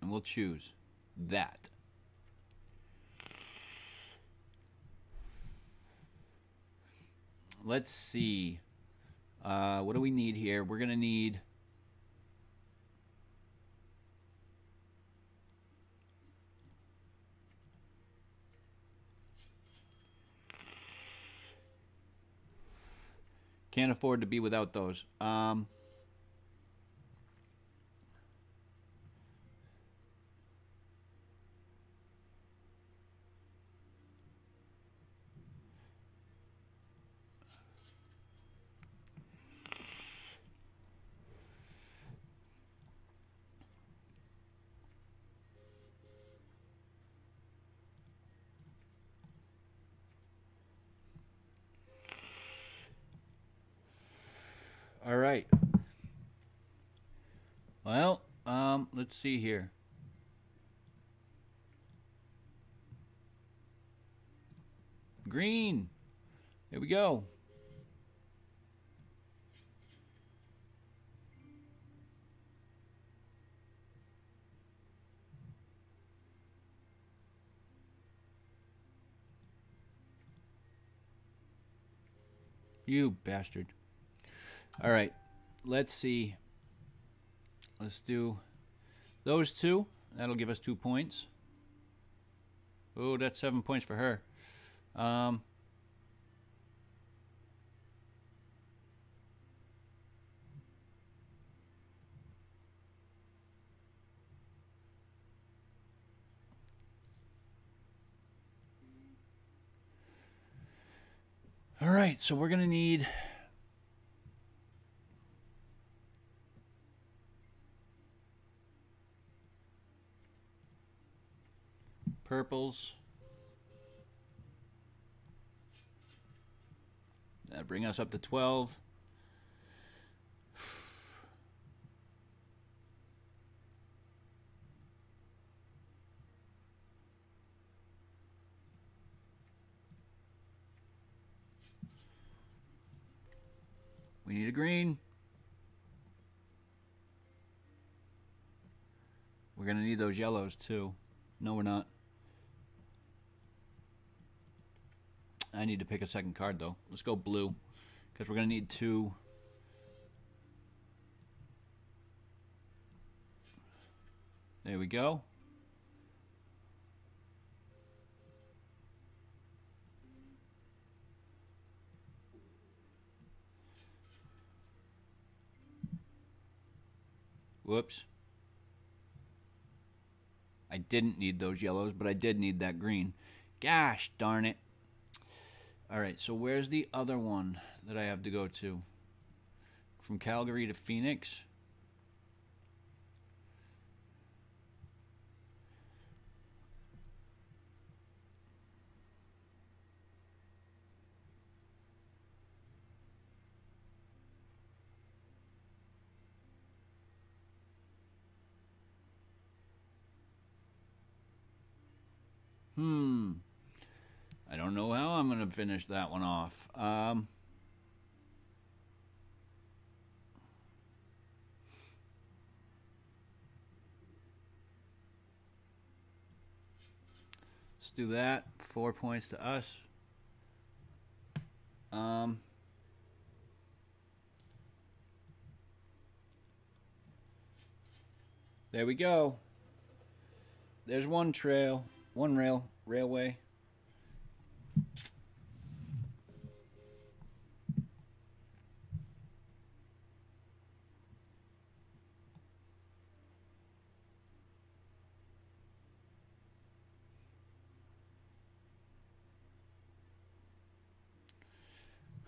And we'll choose that. Let's see. Uh, what do we need here? We're going to need... Can't afford to be without those. Um... All right. Well, um, let's see here. Green. Here we go. You bastard. All right. Let's see. Let's do those two. That'll give us two points. Oh, that's seven points for her. Um, all right, so we're going to need... purples. That bring us up to twelve. We need a green. We're going to need those yellows too. No, we're not. I need to pick a second card, though. Let's go blue, because we're going to need two. There we go. Whoops. I didn't need those yellows, but I did need that green. Gosh darn it. All right, so where's the other one that I have to go to? From Calgary to Phoenix? Hmm. I don't know how I'm going to finish that one off. Um, let's do that. Four points to us. Um, there we go. There's one trail, one rail, railway.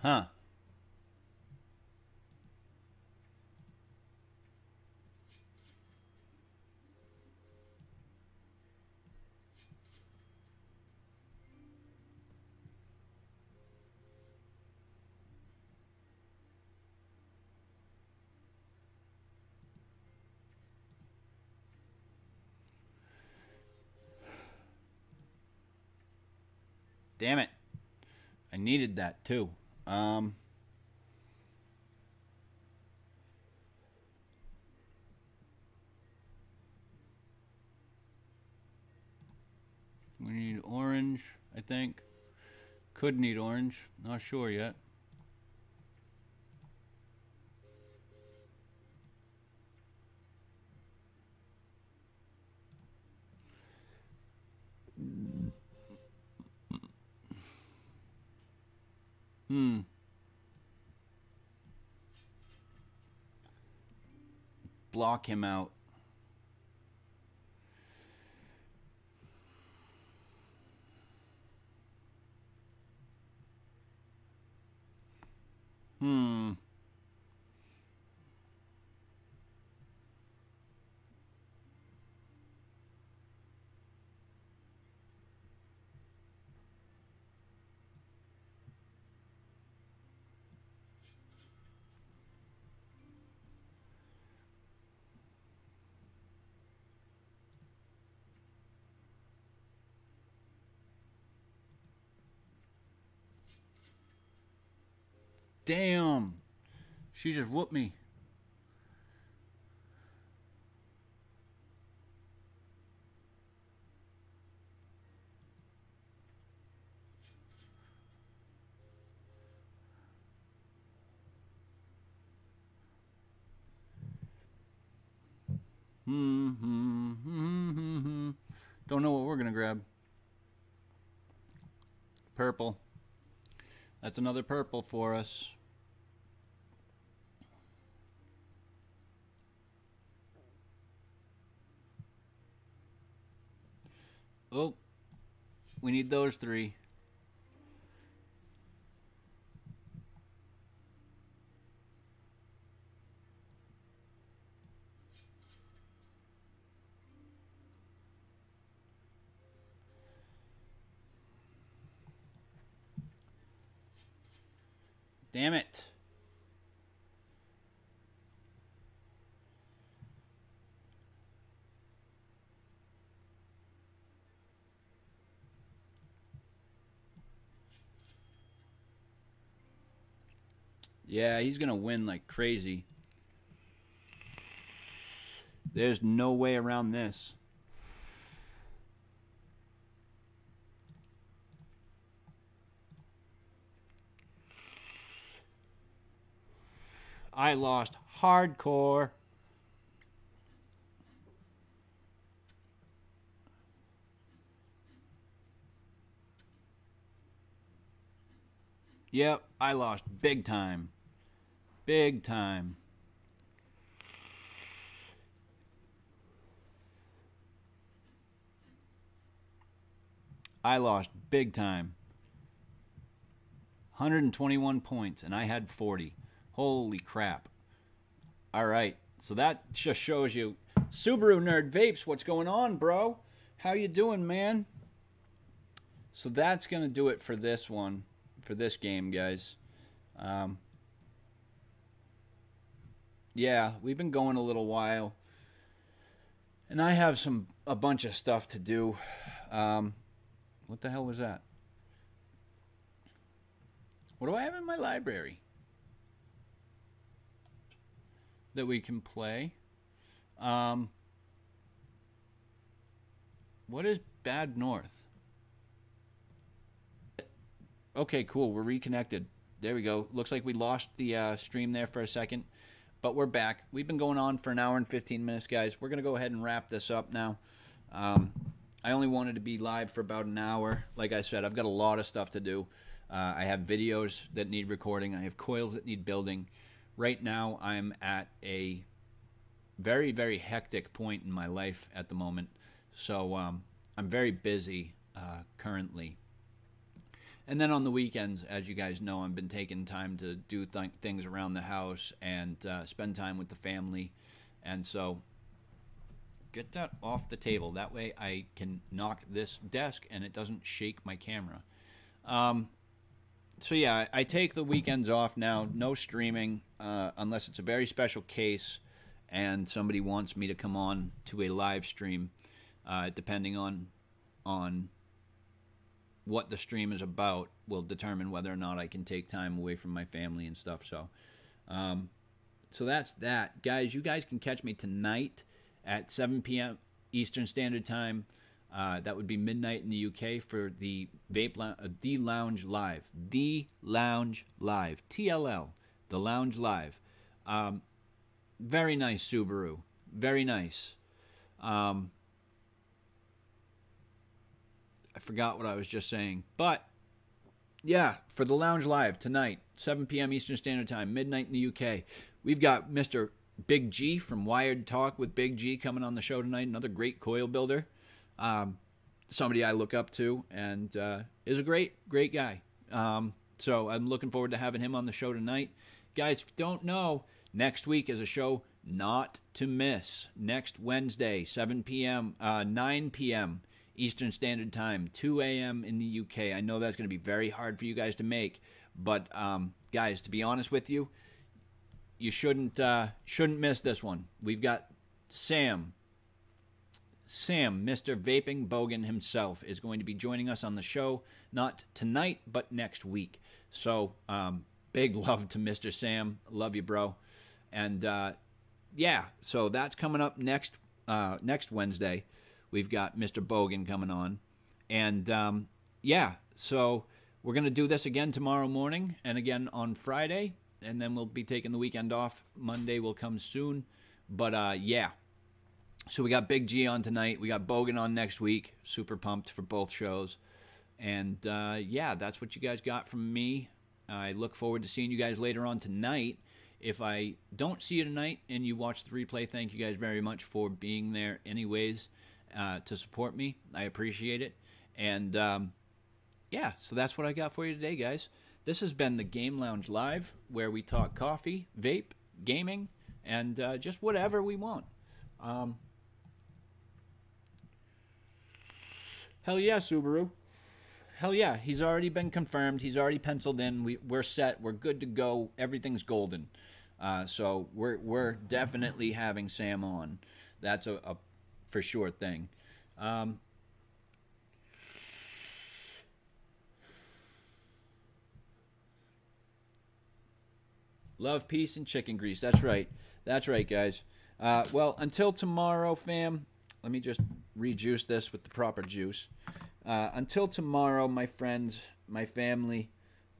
Huh. Damn it. I needed that too. Um, we need orange, I think. Could need orange. Not sure yet. Hmm. Block him out. Hmm. Damn, she just whooped me. Mm-hmm, mm-hmm. Don't know what we're gonna grab. Purple. That's another purple for us. Oh, we need those three. Damn it. Yeah, he's going to win like crazy. There's no way around this. I lost hardcore. Yep, I lost big time. Big time. I lost big time. one hundred twenty-one points, and I had forty. Holy crap. All right, so that just shows you. Subaru Nerd Vapes, what's going on, bro? How you doing, man? So that's going to do it for this one, for this game, guys. Um... Yeah, we've been going a little while, and I have some a bunch of stuff to do. Um, what the hell was that? What do I have in my library that we can play? Um, what is Bad North? Okay, cool. We're reconnected. There we go. Looks like we lost the uh, stream there for a second. But we're back. We've been going on for an hour and fifteen minutes, guys. We're going to go ahead and wrap this up now. Um, I only wanted to be live for about an hour. Like I said, I've got a lot of stuff to do. Uh, I have videos that need recording. I have coils that need building. Right now, I'm at a very, very hectic point in my life at the moment. So um, I'm very busy uh, currently. And then on the weekends, as you guys know, I've been taking time to do th things around the house and uh, spend time with the family. And so get that off the table. That way I can knock this desk and it doesn't shake my camera. Um, so yeah, I take the weekends off now. No streaming uh, unless it's a very special case and somebody wants me to come on to a live stream, uh, depending on on... what the stream is about will determine whether or not I can take time away from my family and stuff. So um, so that's that. Guys, you guys can catch me tonight at seven P M Eastern Standard Time. Uh, that would be midnight in the U K for the Vape Lounge, uh, The Lounge Live. The Lounge Live. T L L. The Lounge Live. Um, very nice, Subaru. Very nice. Um... I forgot what I was just saying. But, yeah, for the Lounge Live tonight, seven P M Eastern Standard Time, midnight in the U K. We've got Mister Big G from Wired Talk with Big G coming on the show tonight, another great coil builder, um, somebody I look up to and uh, is a great, great guy. Um, so I'm looking forward to having him on the show tonight. Guys, if you don't know, next week is a show not to miss. Next Wednesday, seven P M, uh, nine P M Eastern Standard Time, two A M in the U K. I know that's going to be very hard for you guys to make, but um, guys, to be honest with you, you shouldn't uh, shouldn't miss this one. We've got Sam, Sam, Mister Vaping Bogan himself is going to be joining us on the show, not tonight, but next week. So um, big love to Mister Sam. Love you, bro. And uh, yeah, so that's coming up next uh, next Wednesday. We've got Mister Bogan coming on. And, um, yeah, so we're going to do this again tomorrow morning and again on Friday. And then we'll be taking the weekend off. Monday will come soon. But, uh, yeah, So we got Big G on tonight. We got Bogan on next week. Super pumped for both shows. And, uh, yeah, that's what you guys got from me. I look forward to seeing you guys later on tonight. If I don't see you tonight and you watch the replay, thank you guys very much for being there anyways uh, to support me. I appreciate it. And, um, yeah, so that's what I got for you today, guys. This has been the Game Lounge Live, where we talk coffee, vape, gaming, and uh, just whatever we want. Um, hell yeah, Subaru. Hell yeah, he's already been confirmed. He's already penciled in. We, we're set. We're good to go. Everything's golden. Uh, so we're we're definitely having Sam on. That's a, a for sure thing. Um, love, peace, and chicken grease. That's right. That's right, guys. Uh, well, until tomorrow, fam. Let me just rejuice this with the proper juice. Uh, until tomorrow, my friends, my family,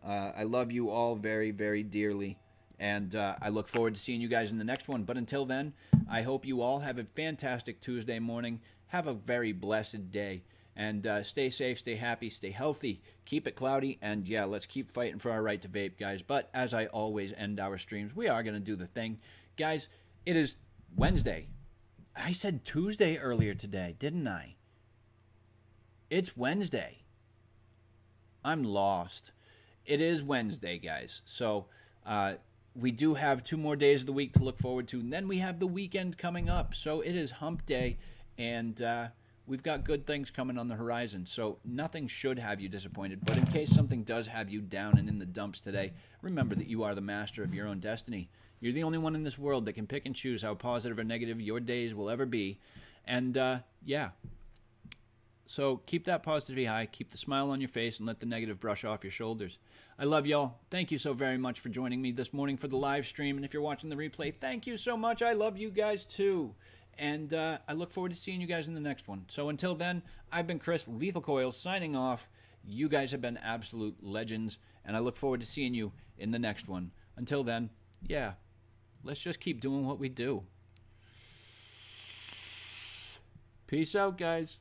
uh, I love you all very, very dearly, and uh, I look forward to seeing you guys in the next one. But until then, I hope you all have a fantastic Tuesday morning. Have a very blessed day, and uh, stay safe, stay happy, stay healthy, keep it cloudy, and yeah, let's keep fighting for our right to vape, guys. But as I always end our streams, we are going to do the thing. Guys, it is Wednesday. I said Tuesday earlier today, didn't I? It's Wednesday. I'm lost. It is Wednesday, guys. So uh, we do have two more days of the week to look forward to. And then we have the weekend coming up. So it is hump day. And uh, we've got good things coming on the horizon. So nothing should have you disappointed. But in case something does have you down and in the dumps today, remember that you are the master of your own destiny. You're the only one in this world that can pick and choose how positive or negative your days will ever be. And uh, yeah. So keep that positivity high, keep the smile on your face, and let the negative brush off your shoulders. I love y'all. Thank you so very much for joining me this morning for the live stream. And if you're watching the replay, thank you so much. I love you guys too. And uh, I look forward to seeing you guys in the next one. So until then, I've been Chris, Lethal Coilz, signing off. You guys have been absolute legends, and I look forward to seeing you in the next one. Until then, yeah, let's just keep doing what we do. Peace out, guys.